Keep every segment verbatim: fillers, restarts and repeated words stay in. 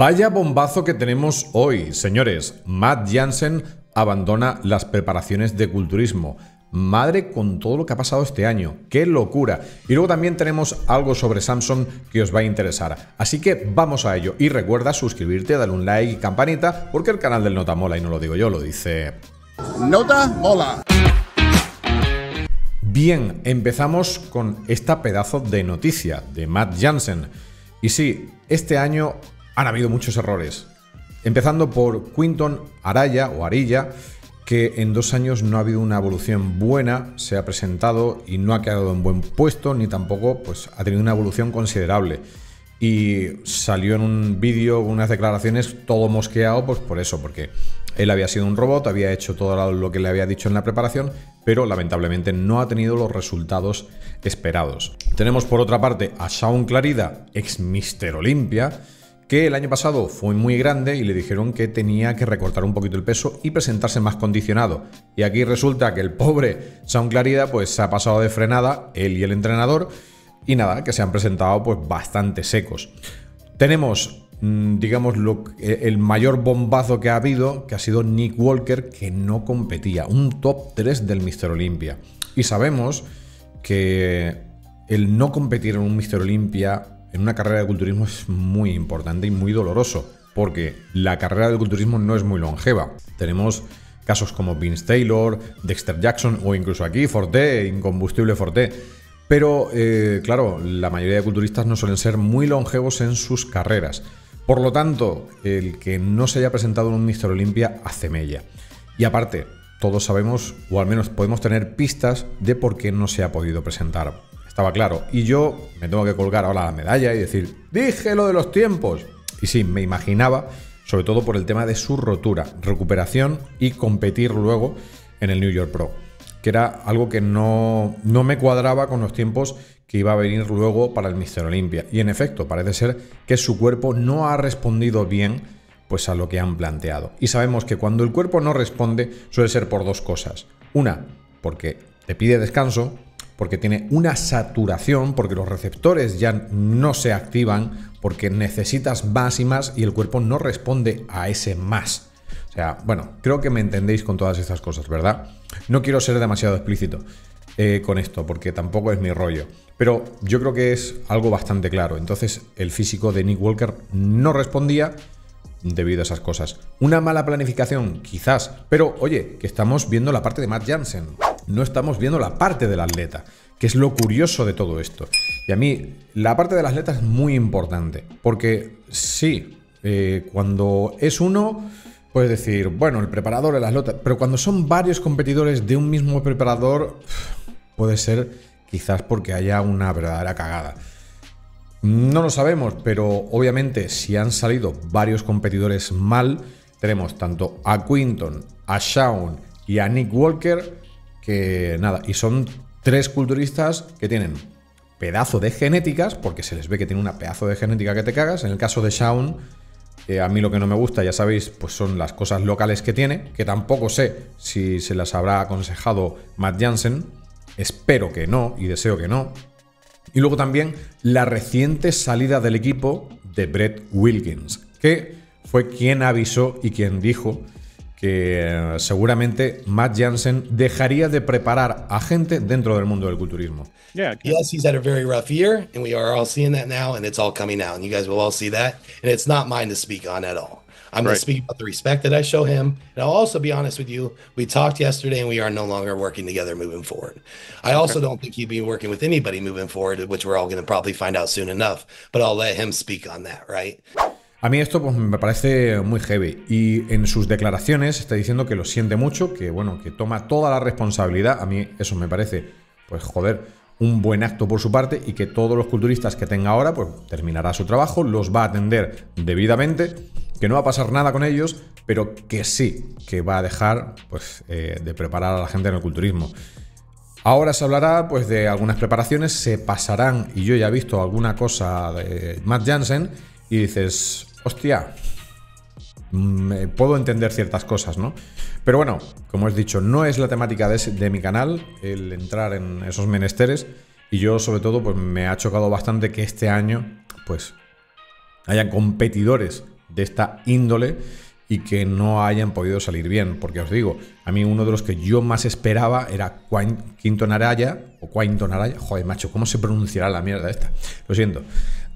Vaya bombazo que tenemos hoy, señores. Matt Jansen abandona las preparaciones de culturismo. Madre con todo lo que ha pasado este año. ¡Qué locura! Y luego también tenemos algo sobre Samson que os va a interesar. Así que vamos a ello. Y recuerda suscribirte, darle un like y campanita, porque el canal del Nota mola, y no lo digo yo, lo dice... ¡Nota mola! Bien, empezamos con esta pedazo de noticia de Matt Jansen. Y sí, este año han habido muchos errores. Empezando por Quinton Araya, o Arilla, que en dos años no ha habido una evolución buena, se ha presentado y no ha quedado en buen puesto, ni tampoco pues, ha tenido una evolución considerable. Y salió en un vídeo, unas declaraciones, todo mosqueado, pues por eso, porque él había sido un robot, había hecho todo lo que le había dicho en la preparación, pero lamentablemente no ha tenido los resultados esperados. Tenemos por otra parte a Shaun Clarida, ex Mister Olympia, que el año pasado fue muy grande y le dijeron que tenía que recortar un poquito el peso y presentarse más condicionado. Y aquí resulta que el pobre Shaun Clarida pues, se ha pasado de frenada, él y el entrenador, y nada, que se han presentado pues, bastante secos. Tenemos, digamos, lo, el mayor bombazo que ha habido, que ha sido Nick Walker, que no competía, un top tres del Mister Olympia. Y sabemos que el no competir en un Mister Olympia en una carrera de culturismo es muy importante y muy doloroso, porque la carrera del culturismo no es muy longeva. Tenemos casos como Vince Taylor, Dexter Jackson o incluso aquí Forté, incombustible Forté. Pero, eh, claro, la mayoría de culturistas no suelen ser muy longevos en sus carreras. Por lo tanto, el que no se haya presentado en un Mister Olympia hace mella. Y aparte, todos sabemos, o al menos podemos tener pistas de por qué no se ha podido presentar. Estaba claro. Y yo me tengo que colgar ahora la medalla y decir, dije lo de los tiempos. Y sí, me imaginaba, sobre todo por el tema de su rotura, recuperación y competir luego en el New York Pro, que era algo que no, no me cuadraba con los tiempos que iba a venir luego para el Mister Olympia. Y en efecto, parece ser que su cuerpo no ha respondido bien pues, a lo que han planteado. Y sabemos que cuando el cuerpo no responde suele ser por dos cosas. Una, porque te pide descanso, porque tiene una saturación, porque los receptores ya no se activan, porque necesitas más y más y el cuerpo no responde a ese más. O sea, bueno, creo que me entendéis con todas estas cosas, ¿verdad? No quiero ser demasiado explícito eh, con esto, porque tampoco es mi rollo. Pero yo creo que es algo bastante claro. Entonces, el físico de Nick Walker no respondía debido a esas cosas. Una mala planificación, quizás, pero oye, que estamos viendo la parte de Matt Jansen. No estamos viendo la parte del atleta, que es lo curioso de todo esto. Y a mí, la parte del atleta es muy importante, porque sí, eh, cuando es uno, puedes decir, bueno, el preparador, el atleta, pero cuando son varios competidores de un mismo preparador, puede ser quizás porque haya una verdadera cagada. No lo sabemos, pero obviamente si han salido varios competidores mal, tenemos tanto a Quinton, a Shaun y a Nick Walker, que nada, y son tres culturistas que tienen pedazo de genéticas, porque se les ve que tiene una pedazo de genética que te cagas. En el caso de Shaun, eh, a mí lo que no me gusta, ya sabéis, pues son las cosas locales que tiene, que tampoco sé si se las habrá aconsejado Matt Jansen, espero que no y deseo que no. Y luego también la reciente salida del equipo de Brett Wilkins, que fue quien avisó y quien dijo que seguramente Matt Jansen dejaría de preparar a gente dentro del mundo del culturismo. Yeah, yes, he's had a very rough year and we are all seeing that now and it's all coming out and you guys will all see that and it's not mine to speak on at all. I'm going to speak about the respect that I show him. And I'll also be honest with you. We talked yesterday and we are no longer working together moving forward. I also don't think he'd be working with anybody moving forward, which we're all going to probably find out soon enough, but I'll let him speak on that, right? A mí esto pues, me parece muy heavy y en sus declaraciones está diciendo que lo siente mucho, que bueno, que toma toda la responsabilidad. A mí eso me parece, pues joder, un buen acto por su parte y que todos los culturistas que tenga ahora, pues terminará su trabajo, los va a atender debidamente, que no va a pasar nada con ellos, pero que sí, que va a dejar pues, eh, de preparar a la gente en el culturismo. Ahora se hablará pues, de algunas preparaciones, se pasarán, y yo ya he visto alguna cosa de Matt Jansen y dices, hostia, puedo entender ciertas cosas, ¿no? Pero bueno, como he dicho, no es la temática de, de mi canal el entrar en esos menesteres y yo sobre todo pues me ha chocado bastante que este año pues hayan competidores de esta índole y que no hayan podido salir bien. Porque os digo, a mí uno de los que yo más esperaba era Quinton Araya, o Quinton Araya, joder macho, ¿cómo se pronunciará la mierda esta? Lo siento.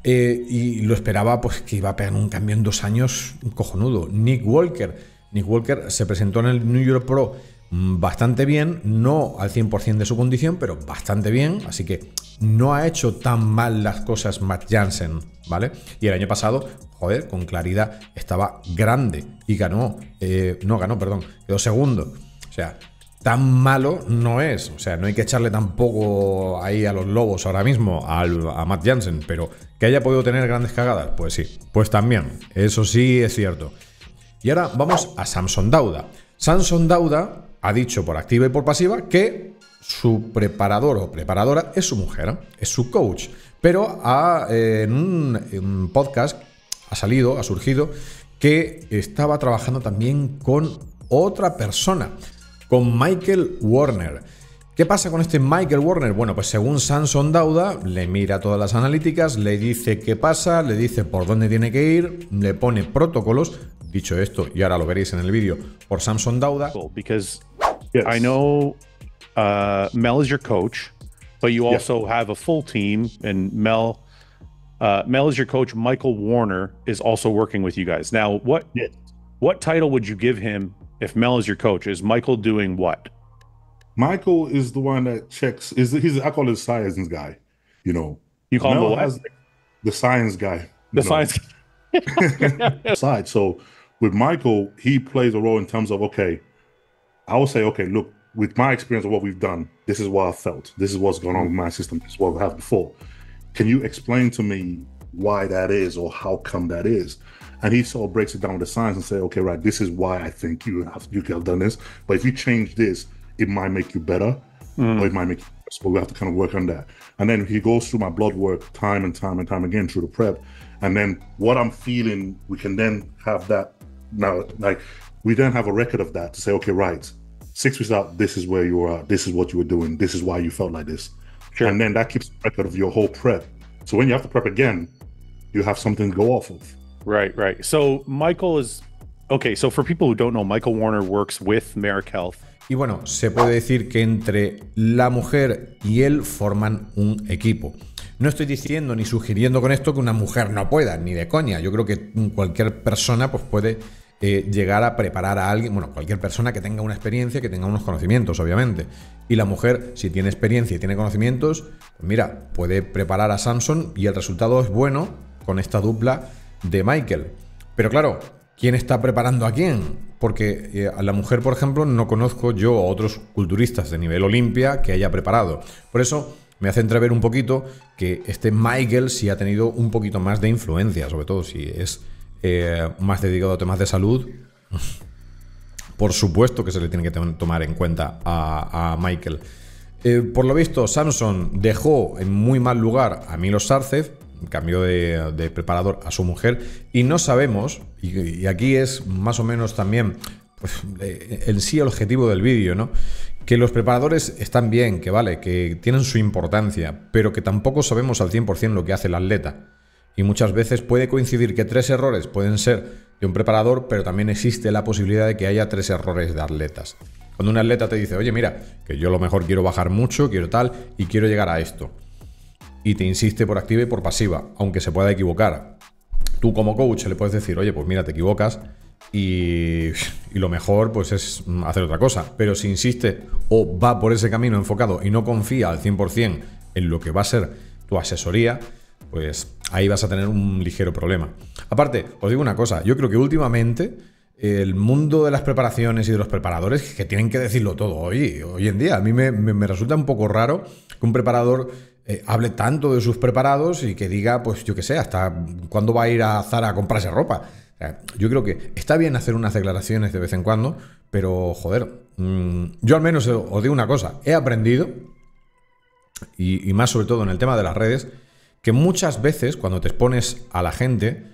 Eh, y lo esperaba pues que iba a pegar un cambio en dos años cojonudo. Nick Walker. Nick Walker se presentó en el New York Pro bastante bien, no al cien por cien de su condición, pero bastante bien, así que no ha hecho tan mal las cosas Matt Jansen, ¿vale? Y el año pasado, joder, con Clarida estaba grande y ganó, eh, no ganó, perdón, quedó segundo. O sea, tan malo no es, o sea, no hay que echarle tampoco ahí a los lobos ahora mismo al, a Matt Jansen, pero que haya podido tener grandes cagadas, pues sí, pues también, eso sí es cierto. Y ahora vamos a Samson Dauda. Samson Dauda ha dicho por activa y por pasiva que su preparador o preparadora es su mujer, es su coach. Pero ha, eh, en, un, en un podcast ha salido, ha surgido, que estaba trabajando también con otra persona, con Michael Warner. ¿Qué pasa con este Michael Warner? Bueno, pues según Samson Dauda, le mira todas las analíticas, le dice qué pasa, le dice por dónde tiene que ir, le pone protocolos. Dicho esto, y ahora lo veréis en el vídeo por Samson Dauda. Because I know uh, Mel is your coach, but you also yeah. have a full team, and Mel, uh, Mel is your coach. Michael Warner is also working with you guys now. What yeah. what title would you give him if Mel is your coach? Is Michael doing what? Michael is the one that checks. Is he's I call him the science guy. You know, you call Mel him the, has, the science guy. The science guy. Side so. With Michael, he plays a role in terms of, okay, I will say, okay, look, with my experience of what we've done, this is what I felt. This is what's going on with my system. This is what I have before. Can you explain to me why that is or how come that is? And he sort of breaks it down with the science and say, okay, right, this is why I think you have, you could have done this. But if you change this, it might make you better mm. or it might make you worse. But we have to kind of work on that. And then he goes through my blood work time and time and time again through the prep. And then what I'm feeling, we can then have that. Now, like, we don't have a record of that to say, okay, right, six weeks out, this is where you were at, this is what you were doing, this is why you felt like this. Sure. And then that keeps a record of your whole prep. So when you have to prep again, you have something to go off of. Right, right. So Michael is, okay, so for people who don't know, Michael Warner works with Merrick Health. Y bueno, se puede decir que entre la mujer y él forman un equipo. No estoy diciendo ni sugiriendo con esto que una mujer no pueda, ni de coña. Yo creo que cualquier persona pues puede... Eh, llegar a preparar a alguien, bueno, cualquier persona que tenga una experiencia, que tenga unos conocimientos, obviamente. Y la mujer, si tiene experiencia y tiene conocimientos, pues mira, puede preparar a Samson y el resultado es bueno con esta dupla de Michael. Pero claro, ¿quién está preparando a quién? Porque eh, a la mujer, por ejemplo, no conozco yo a otros culturistas de nivel Olimpia que haya preparado. Por eso me hace entrever un poquito que este Michael sí ha tenido un poquito más de influencia, sobre todo si es... Eh, más dedicado a temas de salud, por supuesto que se le tiene que tomar en cuenta a, a Michael. Eh, por lo visto, Samson dejó en muy mal lugar a Milos Sarcev, cambió de, de preparador a su mujer, y no sabemos, y, y aquí es más o menos también pues, eh, en sí el objetivo del vídeo, ¿no? Que los preparadores están bien, que vale, que tienen su importancia, pero que tampoco sabemos al cien por cien lo que hace el atleta. Y muchas veces puede coincidir que tres errores pueden ser de un preparador, pero también existe la posibilidad de que haya tres errores de atletas. Cuando un atleta te dice, oye, mira, que yo a lo mejor quiero bajar mucho, quiero tal, y quiero llegar a esto. Y te insiste por activa y por pasiva, aunque se pueda equivocar. Tú como coach le puedes decir, oye, pues mira, te equivocas y, y lo mejor pues es hacer otra cosa. Pero si insiste o va por ese camino enfocado y no confía al cien por cien en lo que va a ser tu asesoría, pues ahí vas a tener un ligero problema. Aparte, os digo una cosa, yo creo que últimamente el mundo de las preparaciones y de los preparadores que tienen que decirlo todo hoy, hoy en día. A mí me, me, me resulta un poco raro que un preparador eh, hable tanto de sus preparados y que diga, pues yo qué sé, hasta cuándo va a ir a Zara a comprarse ropa. O sea, yo creo que está bien hacer unas declaraciones de vez en cuando, pero joder, mmm, yo al menos os digo una cosa, he aprendido, y, y más sobre todo en el tema de las redes, que muchas veces cuando te expones a la gente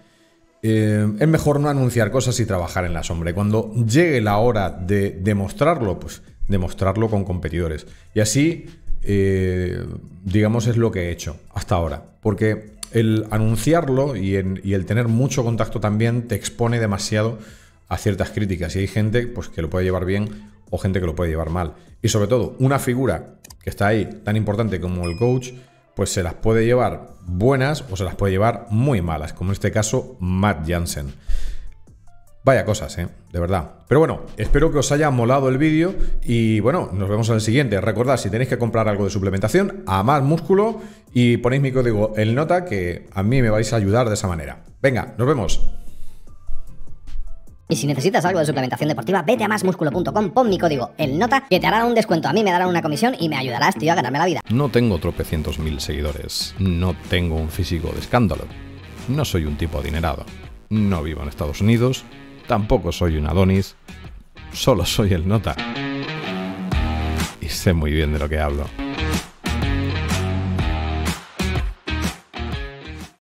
eh, es mejor no anunciar cosas y trabajar en la sombra. Y cuando llegue la hora de demostrarlo, pues demostrarlo con competidores. Y así, eh, digamos, es lo que he hecho hasta ahora. Porque el anunciarlo y, en, y el tener mucho contacto también te expone demasiado a ciertas críticas, y hay gente pues, que lo puede llevar bien o gente que lo puede llevar mal. Y sobre todo, una figura que está ahí tan importante como el coach, pues se las puede llevar buenas o se las puede llevar muy malas, como en este caso Matt Jansen. Vaya cosas, ¿eh? De verdad. Pero bueno, espero que os haya molado el vídeo y bueno, nos vemos en el siguiente. Recordad, si tenéis que comprar algo de suplementación, a más músculo y ponéis mi código el nota, que a mí me vais a ayudar de esa manera. Venga, nos vemos. Y si necesitas algo de suplementación deportiva, vete a más músculo punto com, pon mi código el nota, que te harán un descuento, a mí me darán una comisión y me ayudarás, tío, a ganarme la vida. No tengo tropecientos mil seguidores, no tengo un físico de escándalo, no soy un tipo adinerado, no vivo en Estados Unidos, tampoco soy un Adonis, solo soy el nota. Y sé muy bien de lo que hablo.